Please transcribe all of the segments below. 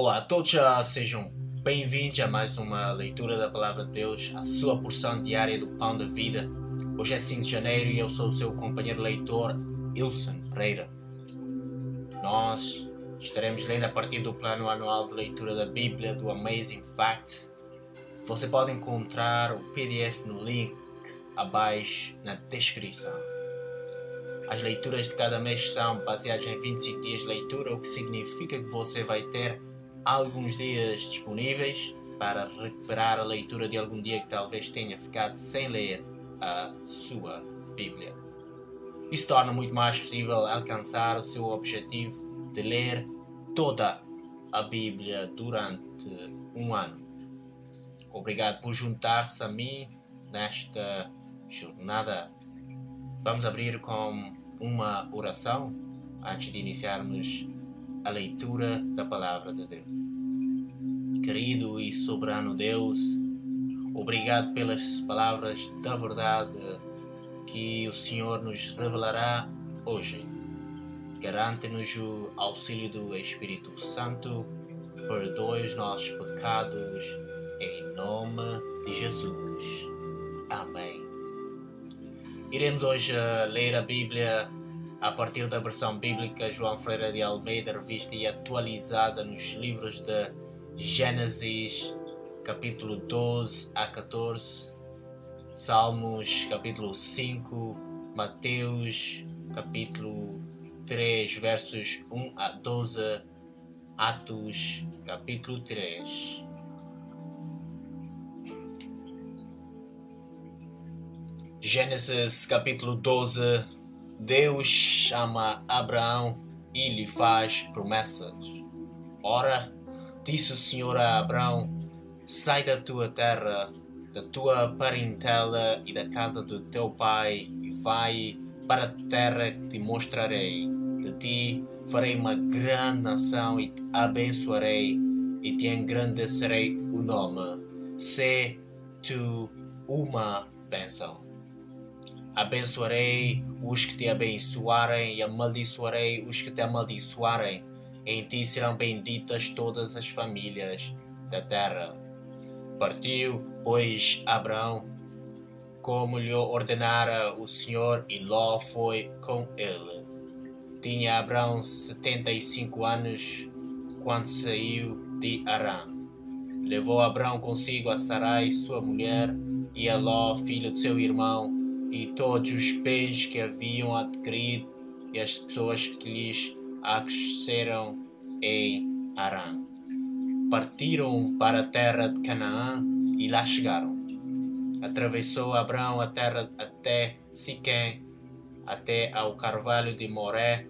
Olá a todos, sejam bem-vindos a mais uma leitura da Palavra de Deus, a sua porção diária do Pão da Vida. Hoje é 5 de janeiro e eu sou o seu companheiro leitor, Ilson Pereira. Nós estaremos lendo a partir do plano anual de leitura da Bíblia do Amazing Facts. Você pode encontrar o PDF no link abaixo na descrição. As leituras de cada mês são baseadas em 25 dias de leitura, o que significa que você vai ter alguns dias disponíveis para recuperar a leitura de algum dia que talvez tenha ficado sem ler a sua Bíblia. Isso torna muito mais possível alcançar o seu objetivo de ler toda a Bíblia durante um ano. Obrigado por juntar-se a mim nesta jornada. Vamos abrir com uma oração antes de iniciarmos a leitura da Palavra de Deus. Querido e soberano Deus, obrigado pelas palavras da verdade que o Senhor nos revelará hoje. Garante-nos o auxílio do Espírito Santo, perdoe os nossos pecados, em nome de Jesus. Amém. Iremos hoje ler a Bíblia a partir da versão bíblica João Ferreira de Almeida, revista e atualizada nos livros de Gênesis, capítulo 12 a 14, Salmos, capítulo 5, Mateus, capítulo 3, versos 1 a 12, Atos, capítulo 3. Gênesis capítulo 12. Deus chama Abraão e lhe faz promessas. Ora, disse o Senhor a Abraão, sai da tua terra, da tua parentela e da casa do teu pai e vai para a terra que te mostrarei. De ti farei uma grande nação e te abençoarei e te engrandecerei o nome. Sê tu uma bênção. Abençoarei os que te abençoarem e amaldiçoarei os que te amaldiçoarem. Em ti serão benditas todas as famílias da terra. Partiu, pois, Abraão, como lhe ordenara o Senhor, e Ló foi com ele. Tinha Abraão 75 anos quando saiu de Harã. Levou Abraão consigo a Sarai, sua mulher, e a Ló, filho de seu irmão, e todos os bens que haviam adquirido e as pessoas que lhes acresceram em Harã. Partiram para a terra de Canaã e lá chegaram. Atravessou Abraão a terra até Siquém, até ao carvalho de Moré.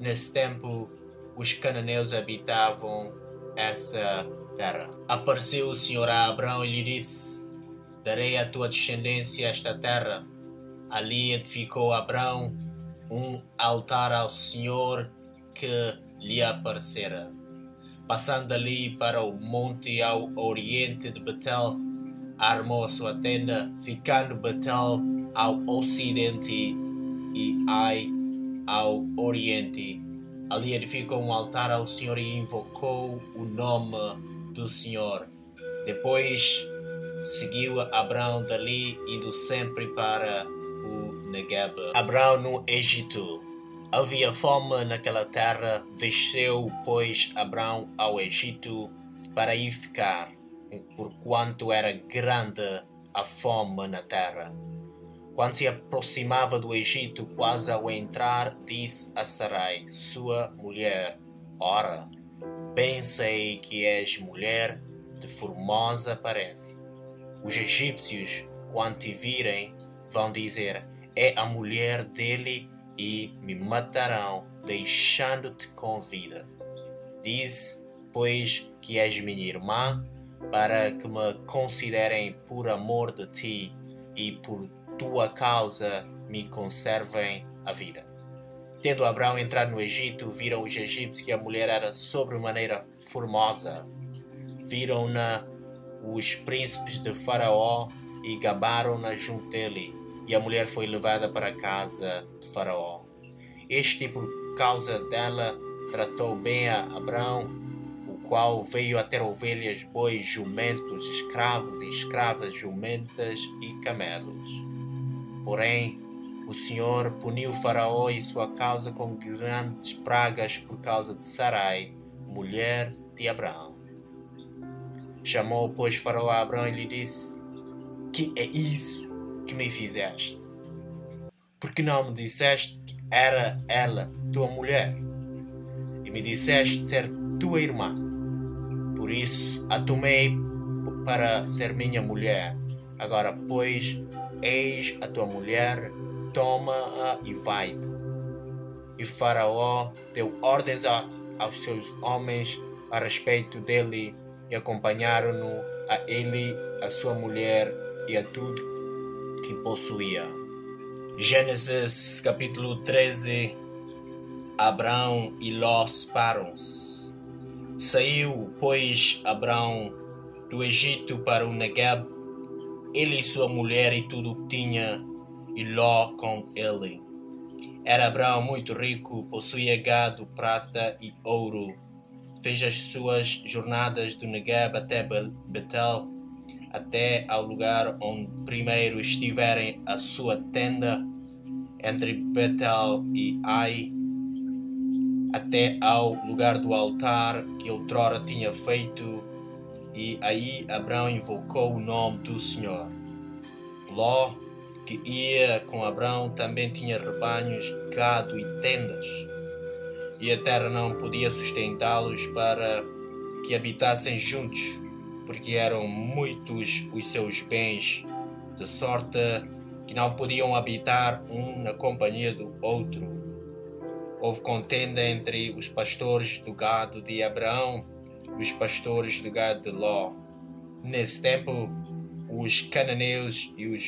Nesse tempo, os cananeus habitavam essa terra. Apareceu o Senhor a Abraão e lhe disse, darei à tua descendência esta terra. Ali edificou Abraão um altar ao Senhor que lhe aparecera. Passando ali para o monte ao oriente de Betel, armou a sua tenda, ficando Betel ao ocidente e Ai ao oriente. Ali edificou um altar ao Senhor e invocou o nome do Senhor. Depois seguiu Abraão dali e do sempre para Negeba. Abraão no Egito. Havia fome naquela terra, desceu, pois, Abraão ao Egito para ir ficar, porquanto era grande a fome na terra. Quando se aproximava do Egito, quase ao entrar, disse a Sarai, sua mulher, ora, bem sei que és mulher de formosa aparência. Os egípcios, quando te virem, vão dizer, é a mulher dele e me matarão, deixando-te com vida. Diz, pois, que és minha irmã, para que me considerem por amor de ti e por tua causa me conservem a vida. Tendo Abraão entrado no Egito, viram os egípcios que a mulher era sobremaneira formosa. Viram-na os príncipes de Faraó e gabaram-na junto dele. E a mulher foi levada para a casa de Faraó. Este, por causa dela, tratou bem a Abraão, o qual veio a ter ovelhas, bois, jumentos, escravos e escravas, jumentas e camelos. Porém, o Senhor puniu Faraó e sua causa com grandes pragas por causa de Sarai, mulher de Abraão. Chamou, pois, Faraó a Abraão e lhe disse: Que é isso que me fizeste? Porque não me disseste que era ela tua mulher? E me disseste ser tua irmã. Por isso a tomei para ser minha mulher. Agora, pois, eis a tua mulher, toma-a e vai-te. E Faraó deu ordens aos seus homens a respeito dele, e acompanharam-no, a ele, a sua mulher e a tudo que possuía. Gênesis capítulo 13. Abraão e Ló separam-se. Saiu, pois, Abraão do Egito para o Negueb, ele e sua mulher e tudo o que tinha, e Ló com ele. Era Abraão muito rico, possuía gado, prata e ouro. Fez as suas jornadas do Negueb até Betel, até ao lugar onde primeiro estiverem a sua tenda, entre Betel e Ai, até ao lugar do altar que outrora tinha feito, e aí Abraão invocou o nome do Senhor. Ló, que ia com Abraão, também tinha rebanhos, gado e tendas, e a terra não podia sustentá-los para que habitassem juntos, porque eram muitos os seus bens, de sorte que não podiam habitar um na companhia do outro. Houve contenda entre os pastores do gado de Abraão e os pastores do gado de Ló. Nesse tempo, os cananeus e os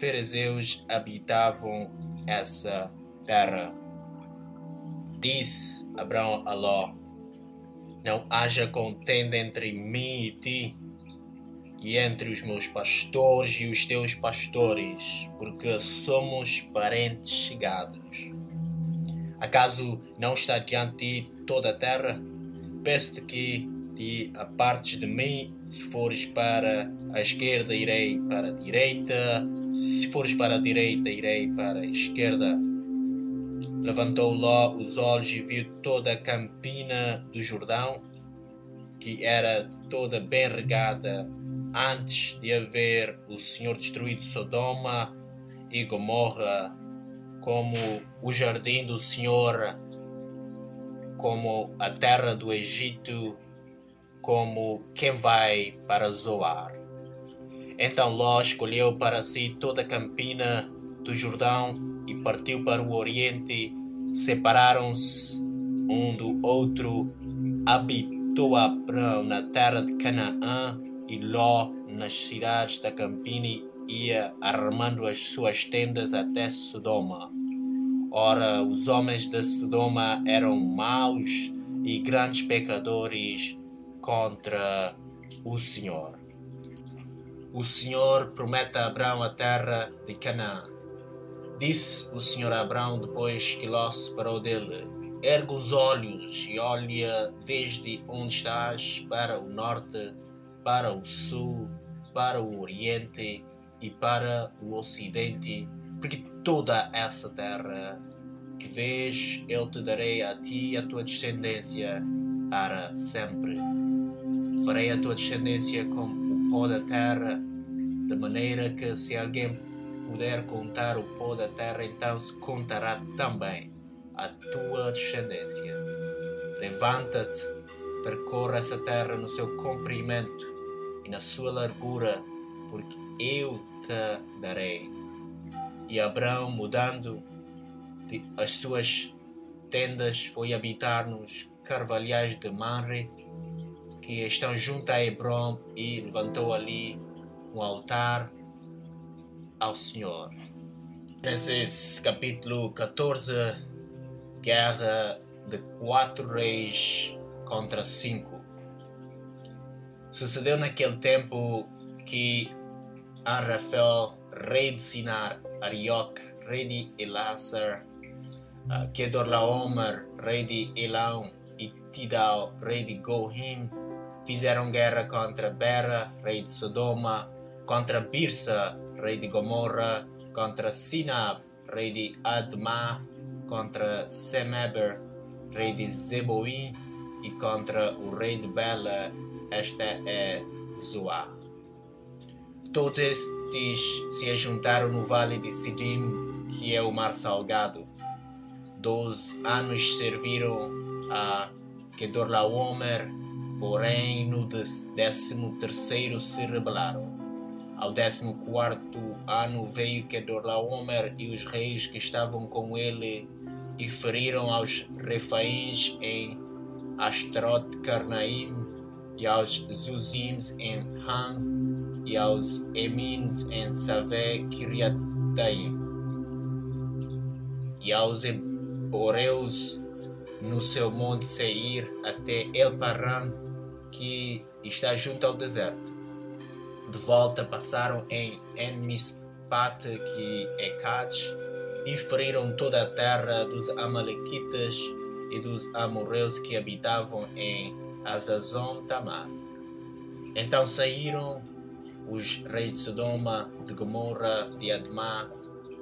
fariseus habitavam essa terra. Disse Abraão a Ló: Não haja contenda entre mim e ti, e entre os meus pastores e os teus pastores, porque somos parentes chegados. Acaso não está diante de ti toda a terra? Peço-te que te apartes de mim. Se fores para a esquerda, irei para a direita; se fores para a direita, irei para a esquerda. Levantou Ló os olhos e viu toda a campina do Jordão, que era toda bem regada, antes de haver o Senhor destruído Sodoma e Gomorra, como o jardim do Senhor, como a terra do Egito, como quem vai para Zoar. Então Ló escolheu para si toda a campina do Jordão e partiu para o Oriente. Separaram-se um do outro. Habitou Abraão na terra de Canaã, e Ló nas cidades da campina, e ia armando as suas tendas até Sodoma. Ora, os homens de Sodoma eram maus e grandes pecadores contra o Senhor. O Senhor promete a Abraão a terra de Canaã. Disse o Senhor a Abraão, depois que Ló se separou dele: Erga os olhos e olha desde onde estás para o norte, para o sul, para o oriente e para o ocidente, porque toda essa terra que vês eu te darei a ti e à tua descendência para sempre. Farei a tua descendência como o pó da terra, de maneira que, se alguém puder contar o pó da terra, então se contará também a tua descendência. Levanta-te, percorra essa terra no seu comprimento e na sua largura, porque eu te darei. E Abraão, mudando as suas tendas, foi habitar nos carvalhais de Manre, que estão junto a Hebrom, e levantou ali um altar ao Senhor. Gênesis capítulo 14. Guerra de 4 reis contra 5. Sucedeu naquele tempo que Anrafel, rei de Sinar, Arioc, rei de Elasar, Kedorlaomer, rei de Elão, e Tidal, rei de Gohim, fizeram guerra contra Bera, rei de Sodoma, contra Birsa, rei de Gomorra, contra Sinab, rei de Admá, contra Semeber, rei de Zeboim, e contra o rei de Bela, esta é Zoá. Todos estes se ajuntaram no vale de Sidim, que é o mar salgado. 12 anos serviram a Kedorlaomer, porém no 13º se rebelaram. Ao 14º ano veio Kedorlaomer e os reis que estavam com ele e feriram aos refaíns em Astaroth-Carnaim e aos Zuzims em Han e aos Emims em Savé-Kiriataim e aos Oreus no seu monte Seir até El-Paran, que está junto ao deserto. De volta passaram em En-Mispat, que é Cades, e feriram toda a terra dos Amalequitas e dos amorreus que habitavam em Hazazon-Tamar. Então saíram os reis de Sodoma, de Gomorra, de Admá,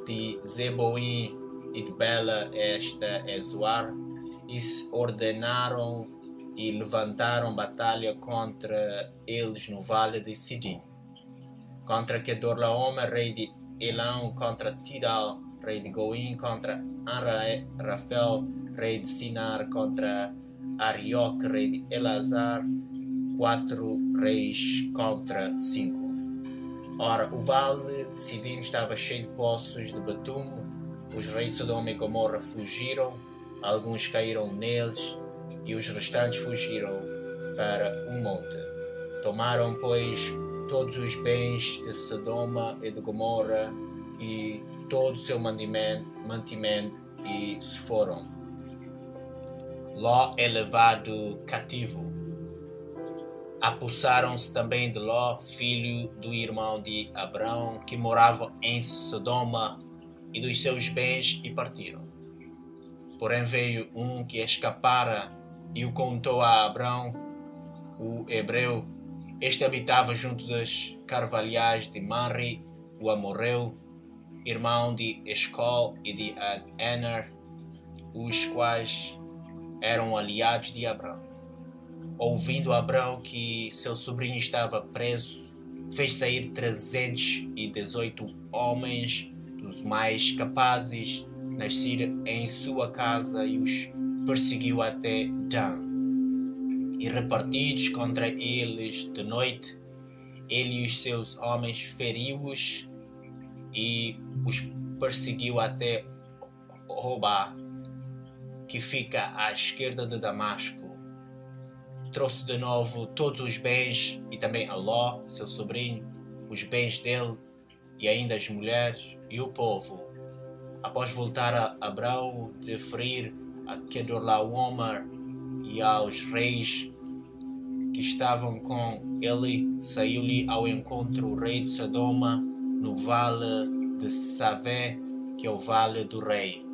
de Zeboim e de Bela, esta é Zoar, e se ordenaram e levantaram batalha contra eles no vale de Sidim, contra Kedorlaomer, rei de Elão, contra Tidal, rei de Goim, contra Anrafel, rei de Sinar, contra Arioque, rei de Elazar, 4 reis contra 5. Ora, o vale de Sidim estava cheio de poços de betume. Os reis de Sodoma e Gomorra fugiram, alguns caíram neles, e os restantes fugiram para o monte. Tomaram, pois, todos os bens de Sodoma e de Gomorra, e todo o seu mantimento, e se foram. Ló é levado cativo. Apossaram-se também de Ló, filho do irmão de Abrão, que morava em Sodoma, e dos seus bens, e partiram. Porém veio um que escapara, e o contou a Abrão, o hebreu. Este habitava junto das carvalhais de Manri, o amorreu, irmão de Escol e de Aner, os quais eram aliados de Abrão. Ouvindo Abrão que seu sobrinho estava preso, fez sair 318 homens, dos mais capazes, nasceram em sua casa e os perseguiu até Dan. E repartidos contra eles de noite, ele e os seus homens feriu-os e os perseguiu até Robá, que fica à esquerda de Damasco. Trouxe de novo todos os bens e também a Ló, seu sobrinho, os bens dele, e ainda as mulheres e o povo. Após voltar a Abrão de ferir a Kedorlaomer e aos reis que estavam com ele, saiu-lhe ao encontro o rei de Sodoma no vale de Savé, que é o vale do rei.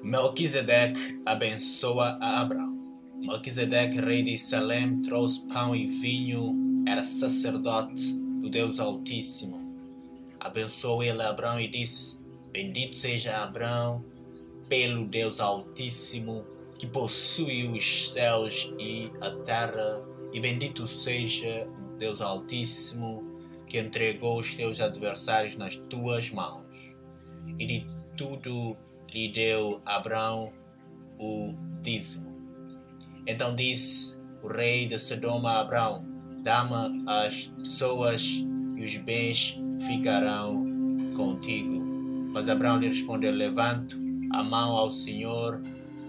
Melquisedeque abençoa a Abrão. Melquisedeque, rei de Salem, trouxe pão e vinho, era sacerdote do Deus Altíssimo. Abençoou ele a Abrão e disse: Bendito seja Abrão pelo Deus Altíssimo, que possui os céus e a terra, e bendito seja Deus Altíssimo, que entregou os teus adversários nas tuas mãos. E de tudo lhe deu Abrão o dízimo. Então disse o rei de Sodoma a Abrão: Dá-me as pessoas e os bens ficarão contigo. Mas Abrão lhe respondeu: Levanto a mão ao Senhor,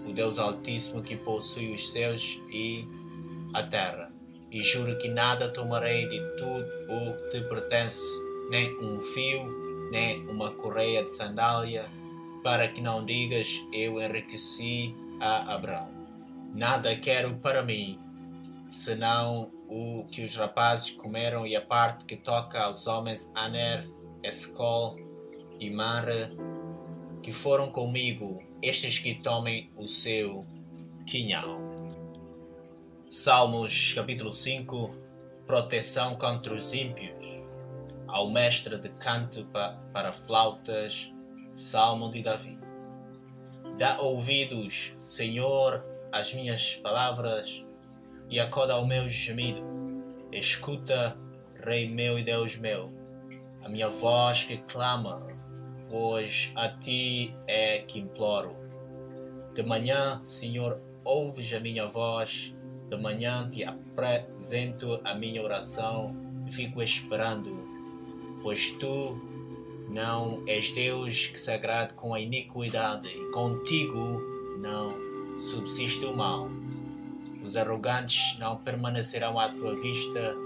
o Deus Altíssimo, que possui os céus e a terra, e juro que nada tomarei de tudo o que te pertence, nem um fio, nem uma correia de sandália, para que não digas: Eu enriqueci a Abrão. Nada quero para mim, senão o que os rapazes comeram e a parte que toca aos homens Aner, Escol e Manre, que foram comigo, estes que tomem o seu quinhão. Salmos capítulo 5, proteção contra os ímpios. Ao mestre de canto para flautas, Salmo de Davi. Dá ouvidos, Senhor, às minhas palavras, e acorda ao meu gemido. Escuta, Rei meu e Deus meu, a minha voz que clama, pois a ti é que imploro. De manhã, Senhor, ouves a minha voz, de manhã te apresento a minha oração e fico esperando, pois tu não és Deus que se agrade com a iniquidade, contigo não subsiste o mal. Os arrogantes não permanecerão à tua vista,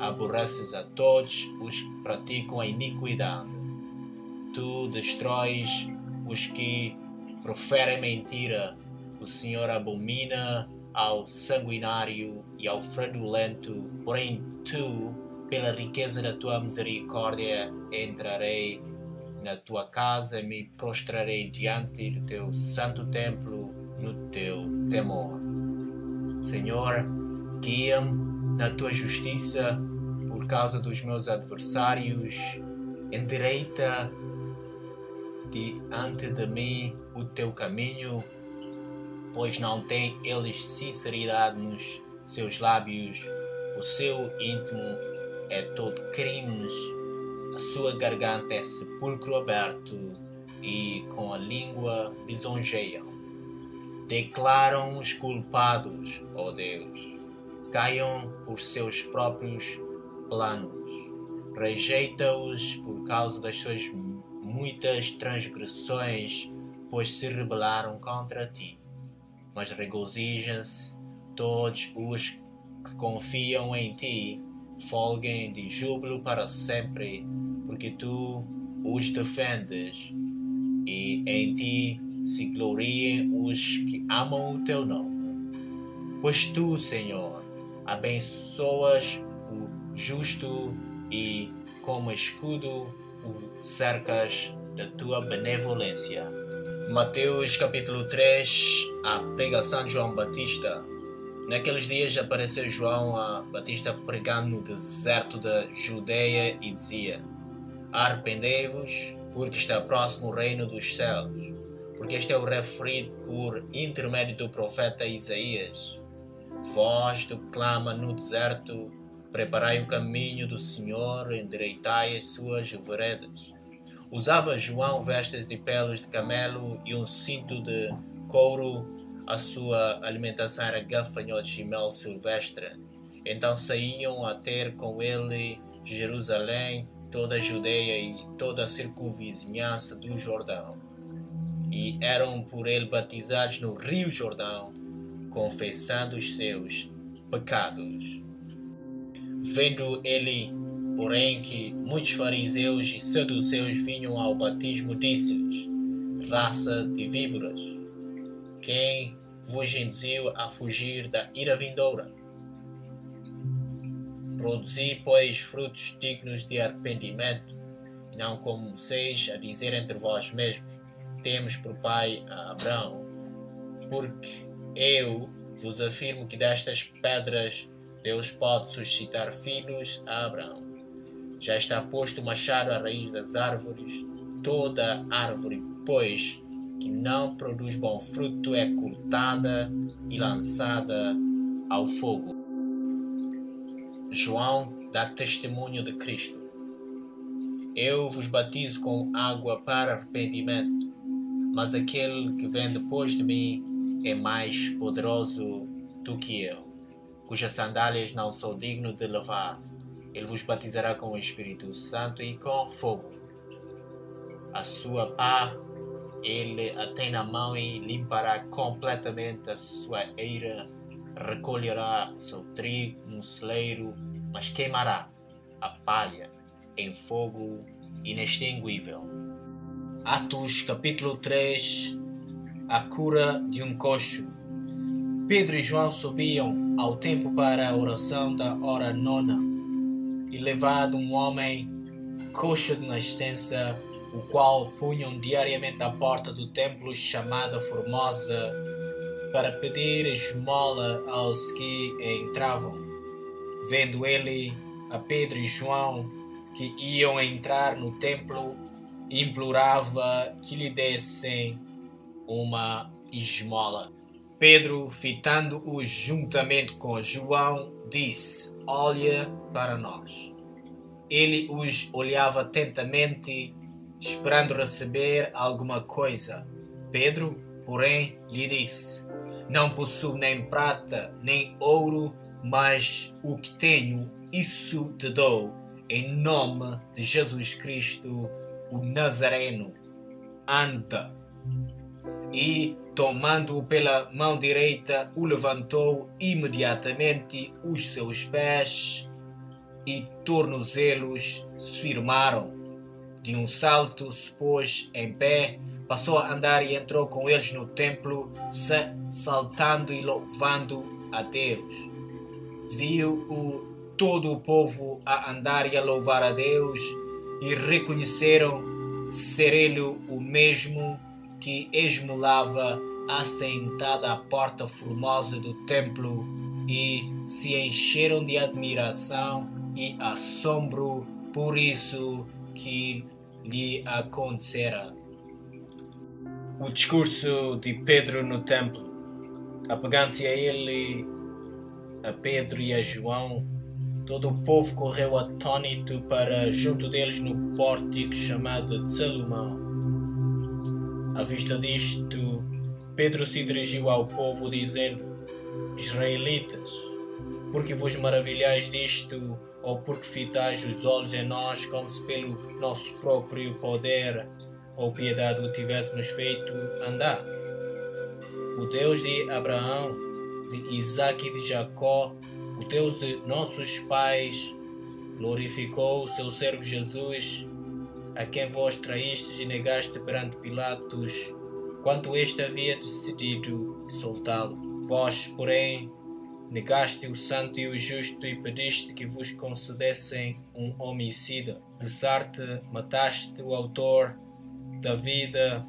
aborreces a todos os que praticam a iniquidade. Tu destróis os que proferem mentira, o Senhor abomina ao sanguinário e ao fraudulento, porém tu, pela riqueza da tua misericórdia, entrarei na tua casa e me prostrarei diante do teu santo templo no teu temor. Senhor, guia-me na tua justiça por causa dos meus adversários, endireita diante de mim o teu caminho, pois não têm eles sinceridade nos seus lábios, o seu íntimo é todo crimes, a sua garganta é sepulcro aberto, e com a língua lisonjeiam. Declaram os culpados, ó Deus, caiam por seus próprios planos, rejeita-os por causa das suas muitas transgressões, pois se rebelaram contra ti. Mas regozijem-se todos os que confiam em ti, folguem de júbilo para sempre, porque tu os defendes, e em ti se gloriem os que amam o teu nome. Pois tu, Senhor, abençoas o justo e, como escudo, o cercas da tua benevolência. Mateus capítulo 3, a pregação de João Batista. Naqueles dias apareceu João Batista pregando no deserto da Judeia e dizia: arrependei-vos, porque está próximo o reino dos céus. Porque este é o referido por intermédio do profeta Isaías. Voz do clama no deserto, preparai o caminho do Senhor, endireitai as suas veredas. Usava João vestes de pelos de camelo e um cinto de couro. A sua alimentação era gafanhotos e mel silvestre. Então saíam a ter com ele Jerusalém, toda a Judeia e toda a circunvizinhança do Jordão. E eram por ele batizados no rio Jordão, confessando os seus pecados. Vendo ele, porém, que muitos fariseus e saduceus vinham ao batismo, disse-lhes: raça de víboras, quem vos induziu a fugir da ira vindoura? Produzi, pois, frutos dignos de arrependimento, e não comeceis a dizer entre vós mesmos: temos por pai a Abraão. Porque eu vos afirmo que destas pedras Deus pode suscitar filhos a Abraão. Já está posto o machado à raiz das árvores. Toda árvore, pois, que não produz bom fruto é cortada e lançada ao fogo. João dá testemunho de Cristo. Eu vos batizo com água para arrependimento, mas aquele que vem depois de mim é mais poderoso do que eu, cujas sandálias não sou digno de levar. Ele vos batizará com o Espírito Santo e com fogo. A sua pá ele a tem na mão e limpará completamente a sua eira, recolherá seu trigo no celeiro, mas queimará a palha em fogo inextinguível. Atos capítulo 3, a cura de um coxo. Pedro e João subiam ao templo para a oração da hora nona, e levado um homem coxo de nascença, o qual punham diariamente à porta do templo chamada Formosa, para pedir esmola aos que entravam. Vendo ele a Pedro e João, que iam entrar no templo, implorava que lhe dessem uma esmola. Pedro, fitando-o juntamente com João, disse: "Olha para nós." Ele os olhava atentamente, esperando receber alguma coisa. Pedro, porém, lhe disse: "Não possuo nem prata, nem ouro, mas o que tenho, isso te dou. Em nome de Jesus Cristo, o Nazareno, anda." E, tomando-o pela mão direita, o levantou imediatamente. Os seus pés e tornozelos se firmaram. De um salto se pôs em pé, passou a andar e entrou com eles no templo, saltando e louvando a Deus. Viu-o todo o povo a andar e a louvar a Deus, e reconheceram ser ele o mesmo que esmolava assentada à porta formosa do templo, e se encheram de admiração e assombro por isso que lhe acontecera. O discurso de Pedro no templo. Apegando-se a ele, a Pedro e a João, todo o povo correu atônito para junto deles no pórtico chamado de Salomão. À vista disto, Pedro se dirigiu ao povo dizendo: "Israelitas, porque vos maravilhais disto, ou porque fitais os olhos em nós, como se pelo nosso próprio poder ou piedade o tivéssemos feito andar? O Deus de Abraão, de Isaque e de Jacó, o Deus de nossos pais, glorificou o seu servo Jesus, a quem vós traístes e negaste perante Pilatos, quando este havia decidido soltá-lo. Vós, porém, negaste o santo e o justo e pediste que vos concedessem um homicida. De sorte, mataste o autor da vida,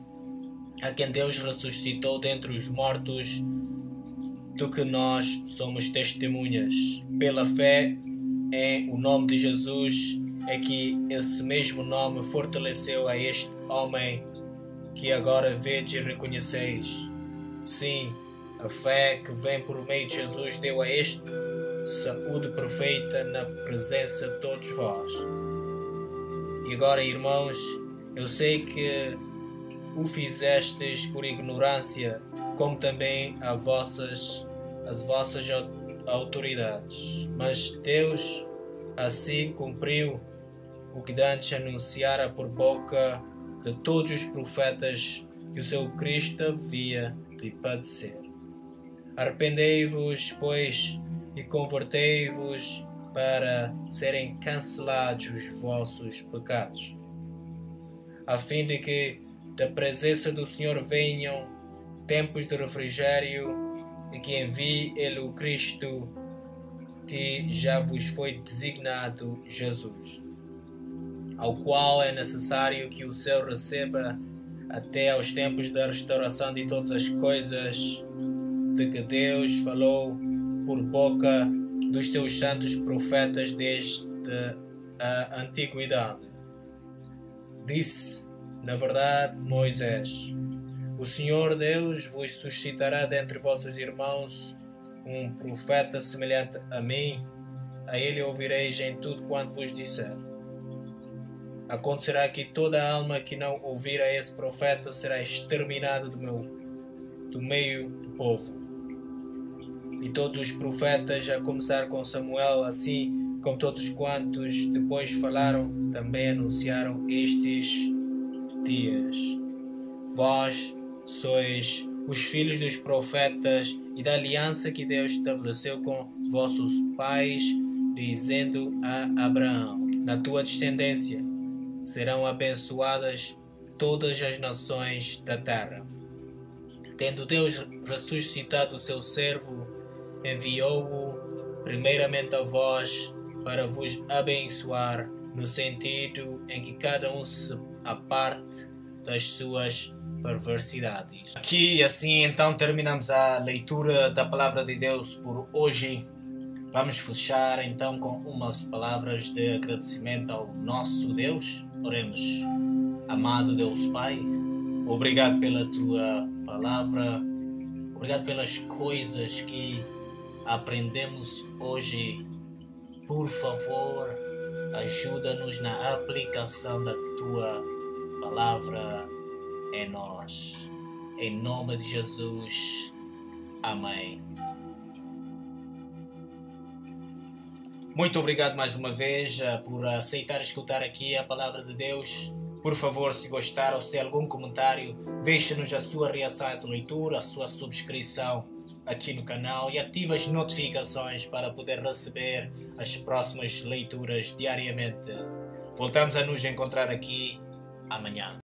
a quem Deus ressuscitou dentre os mortos, do que nós somos testemunhas. Pela fé em o nome de Jesus é que esse mesmo nome fortaleceu a este homem que agora vedes e reconheceis. Sim, a fé que vem por meio de Jesus deu a este saúde perfeita na presença de todos vós. E agora, irmãos, eu sei que o fizestes por ignorância, como também as vossas autoridades. Mas Deus assim cumpriu o que antes anunciara por boca de todos os profetas, que o seu Cristo havia de padecer. Arrependei-vos, pois, e convertei-vos, para serem cancelados os vossos pecados, a fim de que da presença do Senhor venham tempos de refrigério, e que envie ele o Cristo, que já vos foi designado Jesus, ao qual é necessário que o céu receba até aos tempos da restauração de todas as coisas, de que Deus falou por boca dos seus santos profetas desde a antiguidade. Disse, na verdade, Moisés: O Senhor Deus vos suscitará dentre vossos irmãos um profeta semelhante a mim, a ele ouvireis em tudo quanto vos disser. Acontecerá que toda alma que não ouvir a esse profeta será exterminada do meio do povo. E todos os profetas, a começar com Samuel, assim como todos quantos depois falaram, também anunciaram estes dias. Vós sois os filhos dos profetas e da aliança que Deus estabeleceu com vossos pais, dizendo a Abraão: Na tua descendência serão abençoadas todas as nações da terra. Tendo Deus ressuscitado o seu servo, enviou-o primeiramente a vós para vos abençoar, no sentido em que cada um se aparte das suas perversidades. Aqui assim então terminamos a leitura da palavra de Deus por hoje. Vamos fechar então com umas palavras de agradecimento ao nosso Deus. Oremos. Amado Deus Pai, obrigado pela Tua palavra, obrigado pelas coisas que aprendemos hoje. Por favor, ajuda-nos na aplicação da Tua palavra em nós. Em nome de Jesus. Amém. Muito obrigado mais uma vez por aceitar escutar aqui a palavra de Deus. Por favor, se gostar ou se tem algum comentário, deixa-nos a sua reação a essa leitura, a sua subscrição aqui no canal e ativa as notificações para poder receber as próximas leituras diariamente. Voltamos a nos encontrar aqui amanhã.